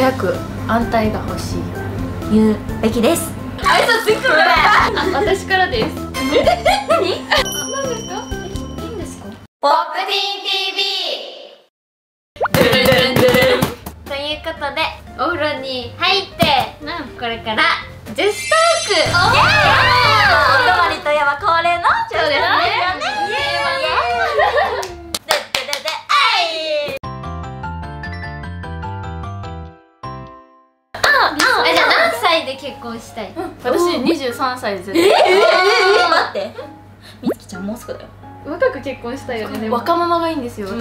早く安泰が欲しい言うべきです。挨拶行くね。私からです。何？何ですか？いいんですか？ポップティーン TV ということでお風呂に入ってなんこれからジェストーク。お泊まりといえば恒例のジェストークよね。で結婚したい。私23歳です。待って。みつきちゃんもうすぐだよ。若く結婚したいよね。若ママがいいんですよ。マ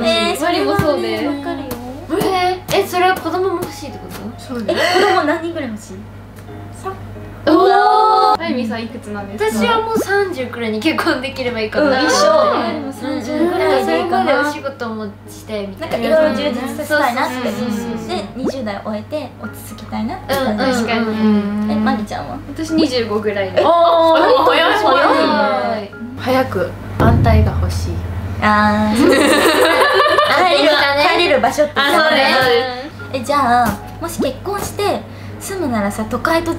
リもそうで。わかるよ。え、それは子供も欲しいってこと？そうね。子供何人ぐらい欲しい？おお。あゆみさんいくつなんですか？私はもう30くらいに結婚できればいいかな。一緒。30くらいでいいかな。お仕事もしてみたいな。いろいろ充実させたいなって。で20代終えて落ち着きたいなって。確かに。え、まりちゃんは？私25ぐらいで。おお。早い。早く安泰が欲しい。ああ。帰れる場所って。え、じゃあもし結婚して住むならさ、都会と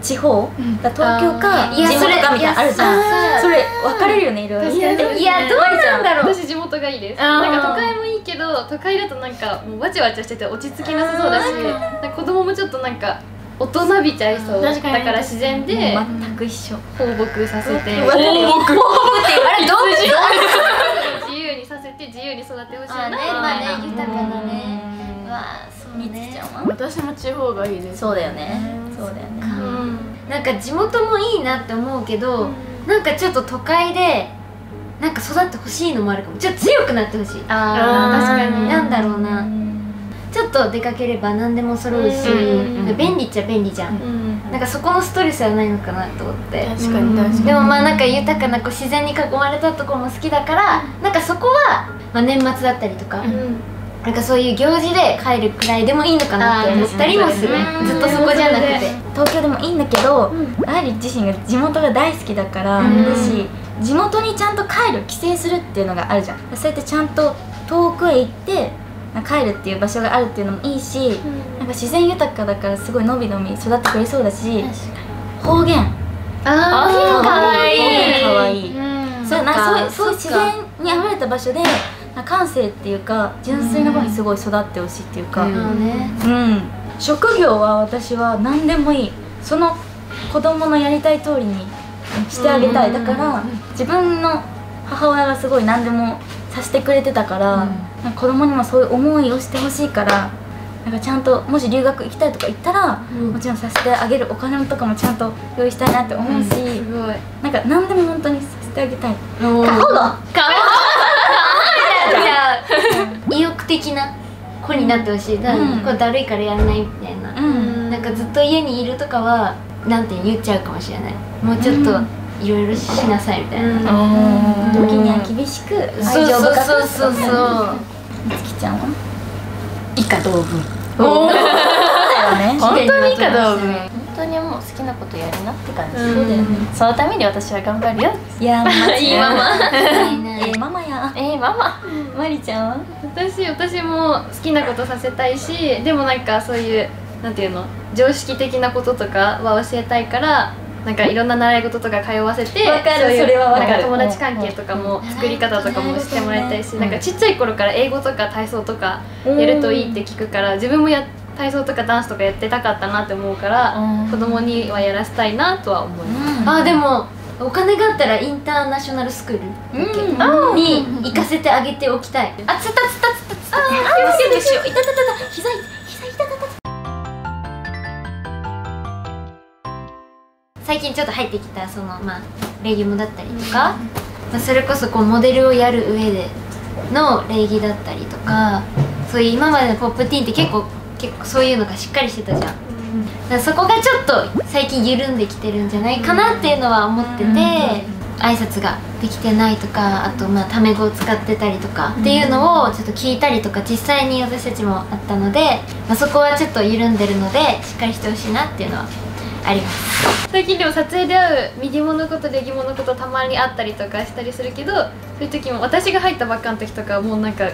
地方だ、東京か地元かみたいなあるじゃん。それ分かれるよね、いろいろ。いや、どうなんだろう。私地元がいいです。なんか都会もいいけど、都会だとなんかもうわちゃわちゃしてて落ち着きなさそうだし、子供もちょっとなんか大人びちゃいそう。だから自然で全く一緒。放牧させて。自由にさせて自由に育てほしいな。まあね、豊かなね。みつちゃんは？私も地方がいいです。そうだよね。そうだよね。なんか地元もいいなって思うけど、なんかちょっと都会でなんか育ってほしいのもあるかも。ちょっと強くなってほしい。ああ、確かに。なんだろうな、ちょっと出かければ何でも揃うし、便利っちゃ便利じゃん。なんかそこのストレスはないのかなと思って。確かに確かに。でもまあなんか豊かな自然に囲まれたところも好きだから、なんかそこは年末だったりとか、なんかそういう行事で帰るくらいでもいいのかなって思ったりもする。ずっとそこじゃなくて東京でもいいんだけど、愛理自身が地元が大好きだから、私地元にちゃんと帰る、帰省するっていうのがあるじゃん。そうやってちゃんと遠くへ行って帰るっていう場所があるっていうのもいいし、なんか自然豊かだからすごいのびのび育ってくれそうだし。方言かわいい。そういう自然にあふれた場所で感性っていうか純粋な方にすごい育ってほしいっていうか。職業は私は何でもいい、その子供のやりたい通りにしてあげたい。だから自分の母親がすごい何でもさせてくれてたから、なんか子供にもそういう思いをしてほしいから、なんかちゃんともし留学行きたいとか言ったら、もちろんさせてあげるお金とかもちゃんと用意したいなって思うし、なんか何でも本当にさせてあげたい。過保護意欲的な子になってほしい。だるいからやらないみたいな、なんかずっと家にいるとかはなんて言っちゃうかもしれない。もうちょっといろいろしなさいみたいな。時には厳しく愛情深く。そう。みつきちゃんは以下同文。おお。本当に以下同文。本当にもう好きなことやるなって感じ。そうだよね。そのために私は頑張るよ。いやいいママ。ママや。ママ。まりちゃんは？私も好きなことさせたいし、でもなんかそういうなんていうの、常識的なこととかは教えたいから、なんかいろんな習い事とか通わせて、友達関係とかも作り方とかもしてもらいたいし、なんかちっちゃい頃から英語とか体操とかやるといいって聞くから、自分も体操とかダンスとかやってたかったなって思うから、子供にはやらせたいなとは思います。あ、でも。お金があったらインターナショナルスクールに行かせてあげておきたい。あ、つった。あ、セーブしよう。いた。膝痛かった。最近ちょっと入ってきたそのまあ礼儀もだったりとか、それこそこうモデルをやる上での礼儀だったりとか、そういう今までのポップティーンって結構そういうのがしっかりしてたじゃん。そこがちょっと最近緩んできてるんじゃないかなっていうのは思ってて、挨拶ができてないとか、あとまあタメ語を使ってたりとかっていうのをちょっと聞いたりとか実際に私たちもあったので、まあ、そこはちょっと緩んでるのでしっかりしてほしいなっていうのはあります。最近でも撮影で会う右ものことで右ものことたまにあったりとかしたりするけど、そういう時も私が入ったばっかの時とかもうなんか。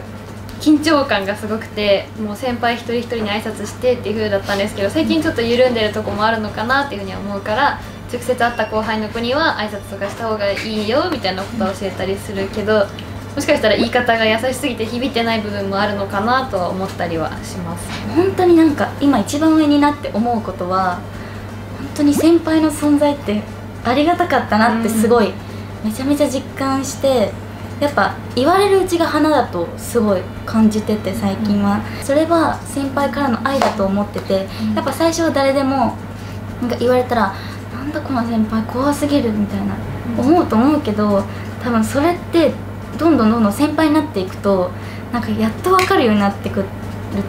緊張感がすごくて、もう先輩一人一人に挨拶してっていう風だったんですけど、最近ちょっと緩んでるとこもあるのかなっていう風には思うから、直接会った後輩の子には挨拶とかした方がいいよみたいなことを教えたりするけど、もしかしたら言い方が優しすぎて響いてない部分もあるのかなとは思ったりはします。本当になんか今一番上になって思うことは、本当に先輩の存在ってありがたかったなってすごい、めちゃめちゃ実感して、やっぱ言われるうちが花だとすごい感じてて、最近はそれは先輩からの愛だと思ってて、やっぱ最初は誰でもなんか言われたら「なんだこの先輩怖すぎる」みたいな思うと思うけど、多分それってどんどんどんどん先輩になっていくと、なんかやっと分かるようになってくるっ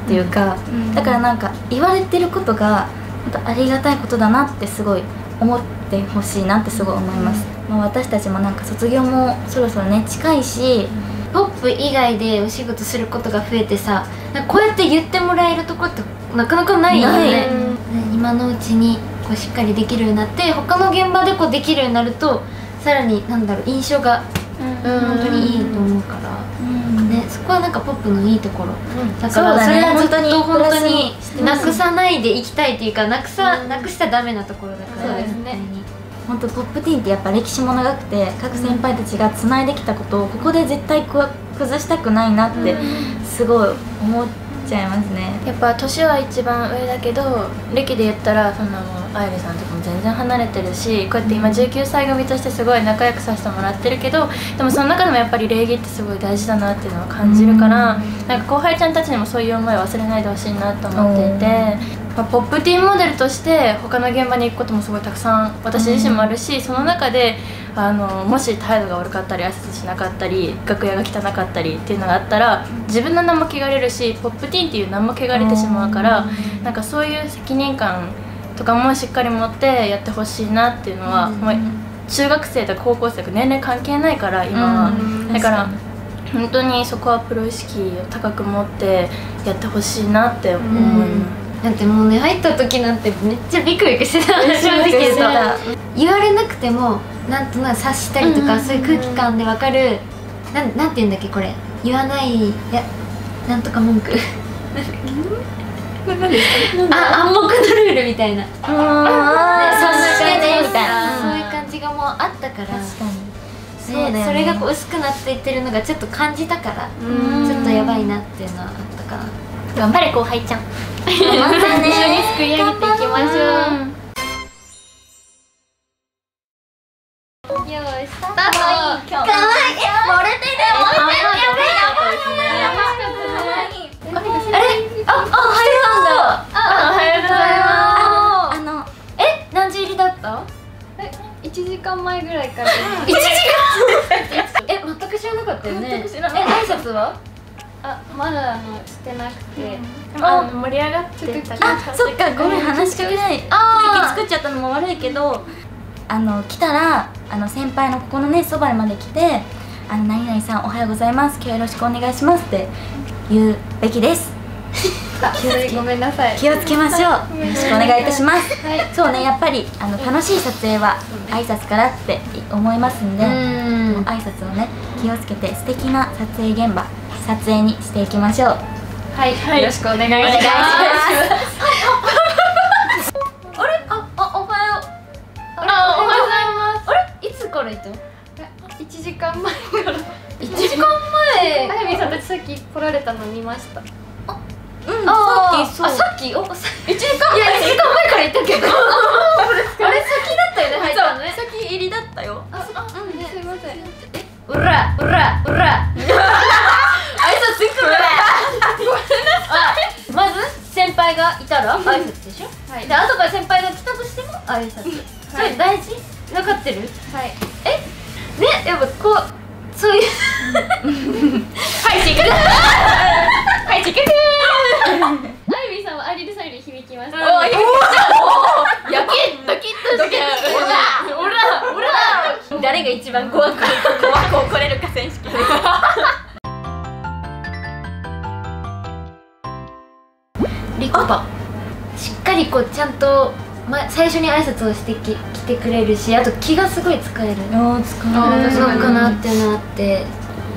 ていうか、だからなんか言われてることが本当ありがたいことだなってすごい思ってほしいなってすごい思います。まあ、私たちもなんか卒業もそろそろね近いし、ポップ以外でお仕事することが増えてさ、なんかこうやって言ってもらえるとこってなかなかないよね。今のうちにこうしっかりできるようになって、他の現場でこうできるようになると、さらになんだろう、印象が本当にいいと思うから、ね、そこはなんかポップのいいところ、だからそれはずっと本当になくさないでいきたいっていうか、なくしちゃダメなところだから。本当ポップティーンってやっぱ歴史も長くて、各先輩たちがつないできたことをここで絶対崩したくないなってすごい思っちゃいますね。やっぱ年は一番上だけど、歴で言ったらそんなもん愛理さんとかも全然離れてるし、こうやって今19歳組としてすごい仲良くさせてもらってるけど、でもその中でもやっぱり礼儀ってすごい大事だなっていうのを感じるから、なんか後輩ちゃんたちにもそういう思いを忘れないでほしいなと思っていて。ポップティーンモデルとして他の現場に行くこともすごいたくさん私自身もあるし、その中でもし態度が悪かったり挨拶しなかったり楽屋が汚かったりっていうのがあったら、自分の名も汚れるし、ポップティーンっていう名も汚れてしまうから、なんかそういう責任感とかもしっかり持ってやってほしいなっていうのは、もう中学生とか高校生とか年齢関係ないから今は。だから本当にそこはプロ意識を高く持ってやってほしいなって思います。だってもうね、入った時なんてめっちゃビクビクしてた、正直言うと。言われなくてもなんとなく察したりとか、そういう空気感で分かる。なんて言うんだっけ、これ言わない、なんとか文句、暗黙のルールみたいな、そんな感じみたいな、そういう感じがもうあったから、それが薄くなっていってるのがちょっと感じたから、ちょっとやばいなっていうのはあったかな。頑張れ後輩ちゃん。またね、一緒に作り上げていきましょう。よーい、スタート。かわいい。かわいい。漏れてる。やばい。あれ？おはようなんだ。何時入りだった？1時間前ぐらいから。1時間？全く知らなかったよね。挨拶は？まだしてなくて、盛り上がってた。そっか、ごめん、話しかけない。作っちゃったのも悪いけど、来たら先輩のここのねそばまで来て「何々さんおはようございます、今日よろしくお願いします」って言うべきです。ごめんなさい、気をつけましょう、よろしくお願いいたします。そうね、やっぱり楽しい撮影は挨拶からって思いますんで、挨拶をね気をつけて素敵な撮影現場、撮影にしていきましょう。はい、よろしくお願いします。あれ、おはよう。おはようございます。あれ、いつからいたの？1時間前から。1時間前。あやみさんたちさっき来られたの見ました。あ、うん。さっき、1時間前。いや、1時間前からいたけど。あれ、先だったよね、入ったのね。先入りだったよ。すいません。うら。まず先輩がいたら挨拶でしょ。で、後から先輩が来たとしても挨拶。それ大事なかってる。はい。ね、やっぱこうそういう。はい、チクル。はい、チクル。あゆみさんはありるさんより響きました。おお。やけドキッとしてる。おら。誰が一番怖く怒れるか選手権。リコパしっかりこうちゃんと最初に挨拶をしてきてくれるし、あと気がすごい使えるのかなっていうのがあって、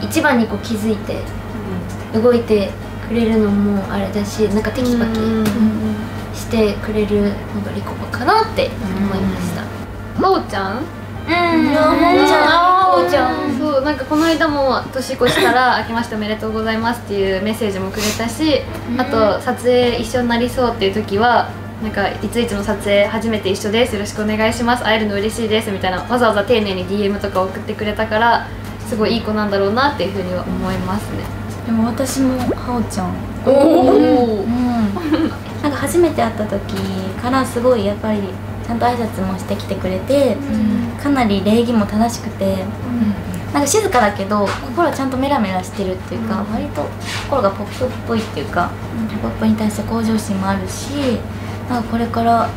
一番にこう気づいて動いてくれるのもあれだし、なんかテキパキしてくれるのがリコパかなって思いました。まおちゃん、そう、なんかこの間も年越したら「明けましておめでとうございます」っていうメッセージもくれたし、あと撮影一緒になりそうっていう時は「なんかいついつの撮影初めて一緒ですよろしくお願いします会えるの嬉しいです」みたいなわざわざ丁寧に DM とか送ってくれたから、すごいいい子なんだろうなっていうふうには思いますね。でも私もはおちゃん、なんか初めて会った時からすごいやっぱりちゃんと挨拶もしてきてくれて、かなり礼儀も正しくて、なんか静かだけど心はちゃんとメラメラしてるっていうか、割と心がポップっぽいっていうか、ポップに対して向上心もあるし、なんかこれから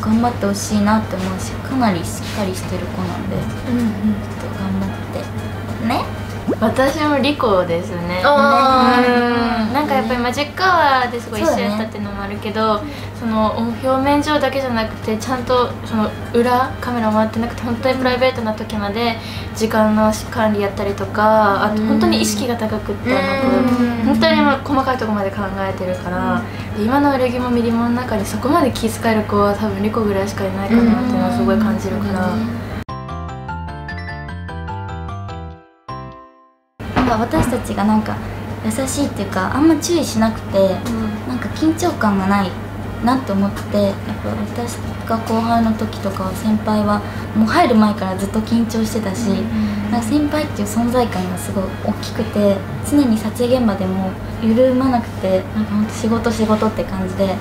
頑張ってほしいなって思うし、かなりしっかりしてる子なんで、ちょっと頑張ってね。私もリコですね。なんかやっぱりマジックアワーですごい一緒やったっていうのもあるけど、その表面上だけじゃなくてちゃんとその裏カメラ回ってなくて本当にプライベートな時まで時間の管理やったりとか、あと本当に意識が高くって本当に細かいとこまで考えてるから、今の泳ぎもミリもの中でそこまで気遣える子は多分リコぐらいしかいないかなっていうのはすごい感じるから、私たちがなんか優しいっていうかあんま注意しなくて、なんか緊張感がないなって思って、やっぱ私が後輩の時とかは先輩はもう入る前からずっと緊張してたし、なんか先輩っていう存在感がすごい大きくて、常に撮影現場でも緩まなくて、なんかほんと仕事仕事って感じで、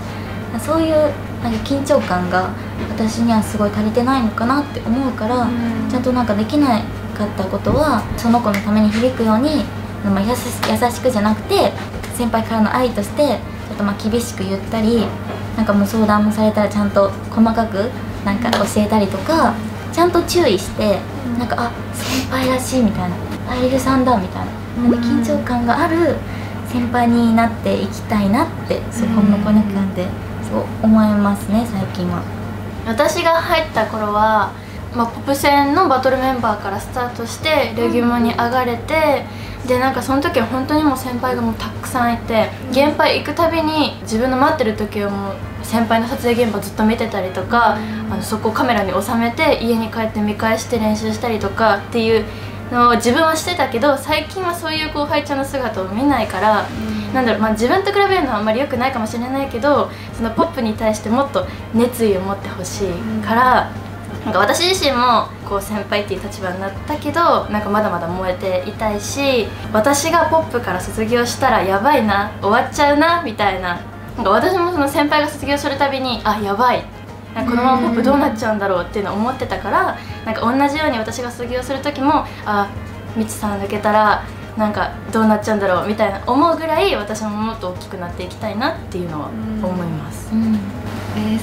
そういうなんか緊張感が私にはすごい足りてないのかなって思うから、ちゃんとなんかできないかったことはその子のために響くように、まあ、優しくじゃなくて先輩からの愛としてちょっとまあ厳しく言ったり、なんかもう相談もされたらちゃんと細かくなんか教えたりとか、ちゃんと注意して、なんかあ先輩らしいみたいな、アイルさんだみたいな、緊張感がある先輩になっていきたいなってそこの子に感じてそう思いますね最近は。私が入った頃はまあ、ポプ戦のバトルメンバーからスタートしてレギュマに上がれて、でなんかその時は本当にもう先輩がもうたくさんいて、現場行くたびに自分の待ってる時はもう先輩の撮影現場ずっと見てたりとか、そこをカメラに収めて家に帰って見返して練習したりとかっていうのを自分はしてたけど、最近はそういう後輩ちゃんの姿を見ないから。なんだろう、まあ、自分と比べるのはあんまり良くないかもしれないけど、そのポップに対してもっと熱意を持ってほしいから。なんか私自身もこう先輩っていう立場になったけど、なんかまだまだ燃えていたいし、私がポップから卒業したらやばいな、終わっちゃうなみたいな、 なんか私もその先輩が卒業するたびにあやばい、なんかこのままポップどうなっちゃうんだろうっていうのを思ってたから、なんか同じように私が卒業する時もあみちさん抜けたらなんかどうなっちゃうんだろうみたいな思うぐらい、私ももっと大きくなっていきたいなっていうのは思います。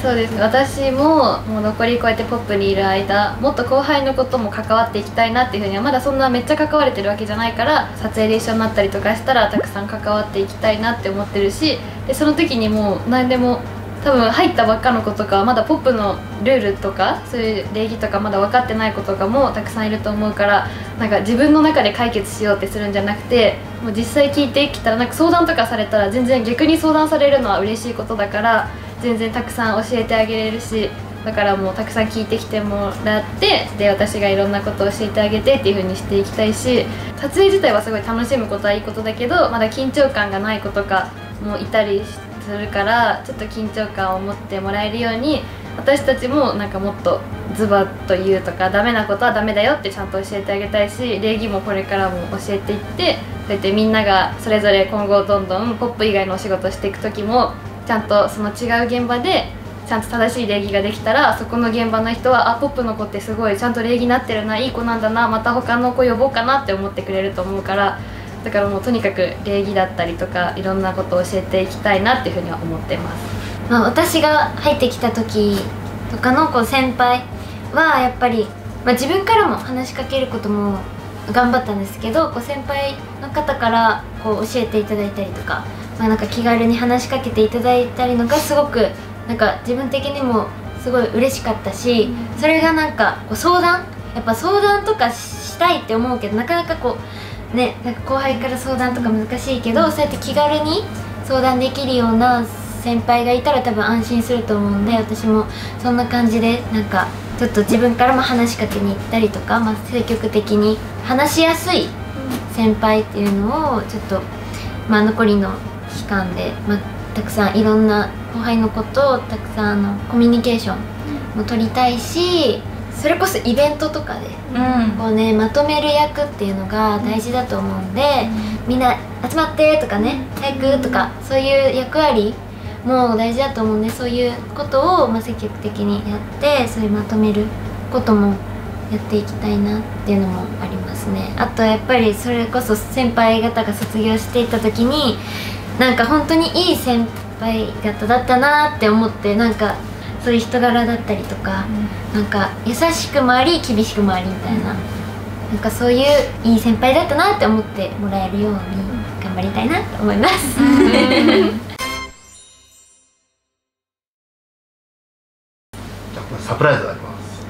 そうですね、私ももう残りこうやってポップにいる間、もっと後輩のことも関わっていきたいなっていうふうには、まだそんなめっちゃ関われてるわけじゃないから、撮影で一緒になったりとかしたらたくさん関わっていきたいなって思ってるし、でその時にもう何でも多分入ったばっかの子とかまだポップのルールとかそういう礼儀とかまだ分かってない子とかもたくさんいると思うから、なんか自分の中で解決しようってするんじゃなくて、もう実際聞いてきたらなんか相談とかされたら全然逆に相談されるのは嬉しいことだから、全然たくさん教えてあげれるし、だからもうたくさん聞いてきてもらって、で私がいろんなことを教えてあげてっていう風にしていきたいし、撮影自体はすごい楽しむことはいいことだけど、まだ緊張感がない子とかもいたりするから、ちょっと緊張感を持ってもらえるように私たちもなんかもっとズバッと言うとか、ダメなことはダメだよってちゃんと教えてあげたいし、礼儀もこれからも教えていって、そうやってみんながそれぞれ今後どんどんポップ以外のお仕事していく時もちゃんとその違う現場でちゃんと正しい礼儀ができたら、そこの現場の人はあポップの子ってすごいちゃんと礼儀になってるな、いい子なんだな、また他の子呼ぼうかなって思ってくれると思うから、だからもうとにかく礼儀だったりとかいろんなことを教えていきたいなっていうふうには思ってます。まあ、私が入ってきた時とかのこう先輩はやっぱり、まあ、自分からも話しかけることも頑張ったんですけど、こう先輩の方からこう教えていただいたりとか。まあなんか気軽に話しかけていただいたりのがすごくなんか自分的にもすごい嬉しかったし、それがなんかこう相談とかしたいって思うけど、なかなかこうね、なんか後輩から相談とか難しいけど、そうやって気軽に相談できるような先輩がいたら多分安心すると思うんで、私もそんな感じでなんかちょっと自分からも話しかけに行ったりとか、まあ、積極的に話しやすい先輩っていうのをちょっと、まあ、残りの期間で、まあ、たくさんいろんな後輩のことをたくさんコミュニケーションも取りたいし。それこそイベントとかで、うん、こうね、まとめる役っていうのが大事だと思うんで、うん、みんな集まってとかね、体育とかそういう役割も大事だと思うんで、そういうことをまあ積極的にやって、そういうまとめることもやっていきたいなっていうのもありますね。あとやっぱりそれこそ先輩方が卒業していった時に、なんか本当にいい先輩方だったなって思って、なんかそういう人柄だったりとか、うん、なんか優しくもあり厳しくもありみたいな、うん、なんかそういういい先輩だったなって思ってもらえるように頑張りたいなと思います。じゃあサプライズあります。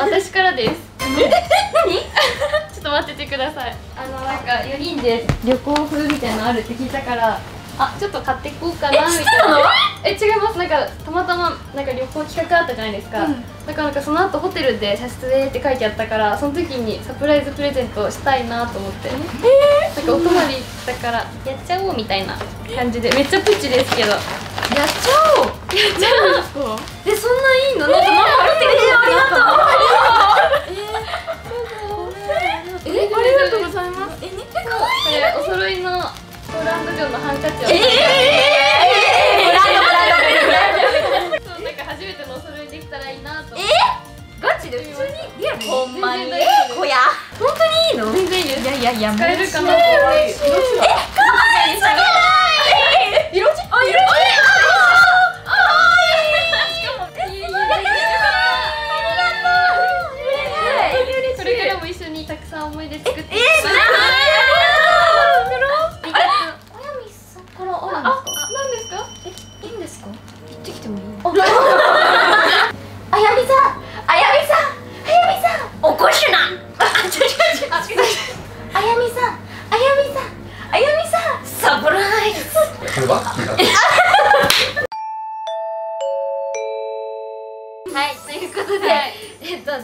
あ、私からです。何？ちょっと待っててください。なんか4人で旅行風みたいなのあるって聞いたから。あ、ちょっと買ってこうかなみたいな。え、違います。なんかたまたまなんか旅行企画あったじゃないですか、うん、なんかその後ホテルで写真でって書いてあったから、その時にサプライズプレゼントしたいなと思って、なんかお泊まりだからやっちゃおうみたいな感じで、めっちゃプチですけどやっちゃおう。やっちゃおう。え、そんないいの？なんかママってくれた。ありがとう。ありがとうございます。え、めっちゃ可愛い。これお揃いのブランド上のハンカチを。そう、なんか初めてのお揃いできたらいいなと。ガチで普通にリアルに。ほんまに。こや。本当にいいの？全然いいです。いやいや、使えるかな。色違い。これからも一緒にたくさん思い出作っていきます。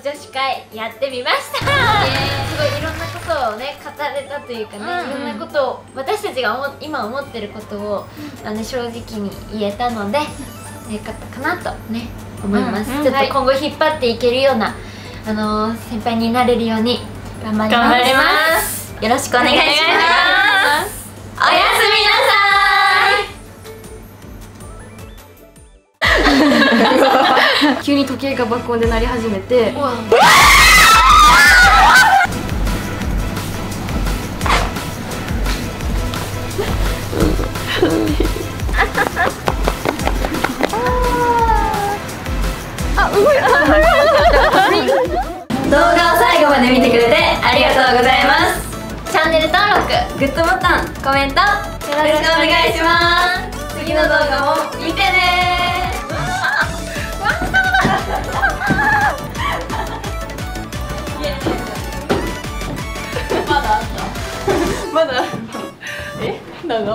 女子会やってみました。すごいいろんなことをね語れたというかね、いろんなことを私たちが今思ってることを正直に言えたのでよかったかなとね思います。ちょっと今後引っ張っていけるような先輩になれるように頑張ります。よろしくお願いします。おやすみなさーい。急に時計が爆音で鳴り始めて、動画を最後まで見てくれてありがとうございます。チャンネル登録、グッドボタン、コメントよろしくお願いします。次の動画も見てねー。まだあった。まだ。え、なの？